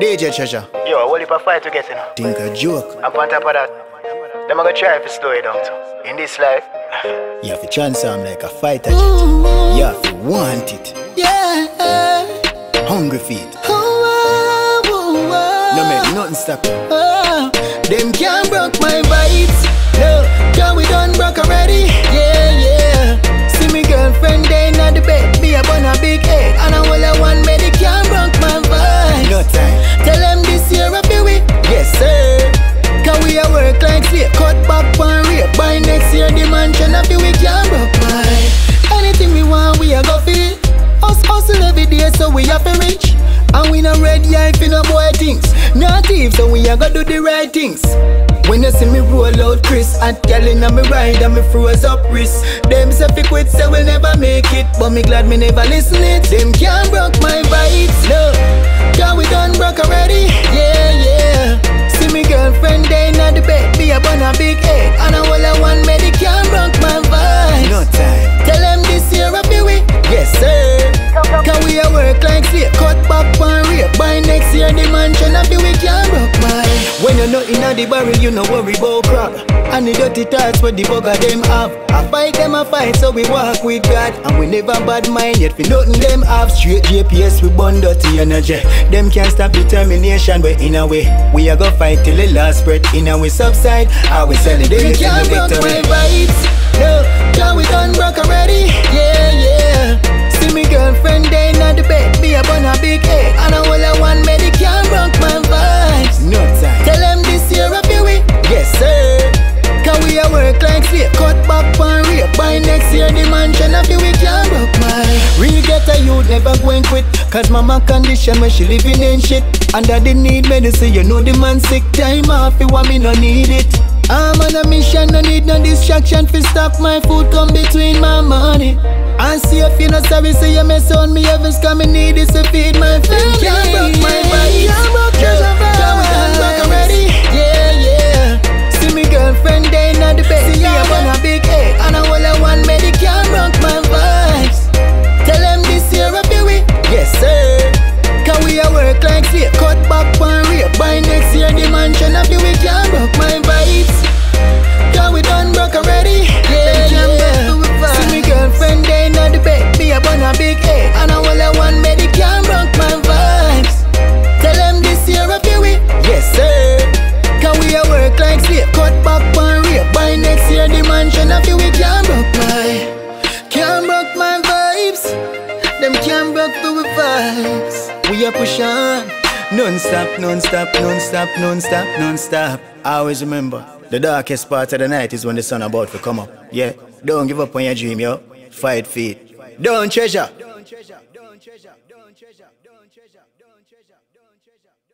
DJ Treasure. Yo, what if I fight to get in? Think a joke. I'm on top of that. Then I'm gonna try to slow it down. In this life, you have to transform like a fighter jet. You have to want it. Yeah. Hungry feet. Oh, oh, oh. No man, nothing stop you. Oh, them can't break my vibes. No, can we done broke already? Yeah, yeah. See me girlfriend there in the bed. Be up on a big head. And I will have one medic can't break my vibes. No time. Tell them this year I'll be with. Yes, sir. Can we a work like slave. Cut back one rape. By next year the man cannot be with can't broke my vibe. Anything we want, we a go feel. Us hustle every day so we have to reach. And we no red eye for no boy things. No thief so we a go do the right things. When you see me roll out Chris and telling on me ride and me froze up wrist. Them say fi quit say we'll never make it. But me glad me never listen it. Them can't broke my vibes. No, cause we done broke already. Yeah, yeah. See me girlfriend there in the bed. Be up on a big head. And I all I want me they can't broke my vibes. No time. Tell them this year I'll be with. Yes, sir. Cause we a work like slave, cut back and rape. By next year the man cannot be with can't broke my. When you know inna the barrel you no worry about crap. And the dirty thoughts what the bugger them have. I fight them a fight so we walk with God. And we never bad mind yet we nothing them have. Straight GPS we burn dirty energy. Them can't stop determination but in a way. We a go fight till the last breath. In a way subside, I we sell it. We can't broke my vibes. No, cause we done broke already. Yeah, yeah. See me girlfriend there in the bed. Be up on a big head. And I all I want medic can't broke my vibes. No time. Tell them this year I'll be with. Yes sir. Cause we a work like slave. Cut back and rape. By next year the man cannot be with can't broke my. Real ghetto youth never going quit. Cause mama condition when she living in shit. Under the need medicine you know the man sick. Time off you want me no need it. I'm on a mission, no need no distraction. Fi stop my food come between my money. And see if you no sorry, so you mess on me heavens. Cause me need this to feed my family. Can't broke my vibes. Can't broke already. Yeah, yeah. See me girlfriend there in the bed. See up on a big head. And I all I want medic can't broke my vibes. Tell them this year I'll be with. Yes sir. Cause we a work like slave. Cut back and rape. By next year the man cannot be with can't broke my vibes. Cause we done broke already. Yeah, yeah. See me girlfriend there in the bed. Be up on a big head. And I all I want medic can't broke my vibes. Tell them this year I'll be with. Yes sir. Cause we a work like slave. Cut back and rape. By next year the man cannot be with can't broke my. Can't broke my vibes. Them can't broke the vibes. We a push on. Non-stop, non-stop, non-stop, non-stop, non-stop. Always remember, the darkest part of the night is when the sun about to come up. Yeah, don't give up on your dream, yo. Fight for it. Don't treasure. Don't treasure. Don't treasure. Don't treasure. Don't treasure. Don't treasure. Don't treasure.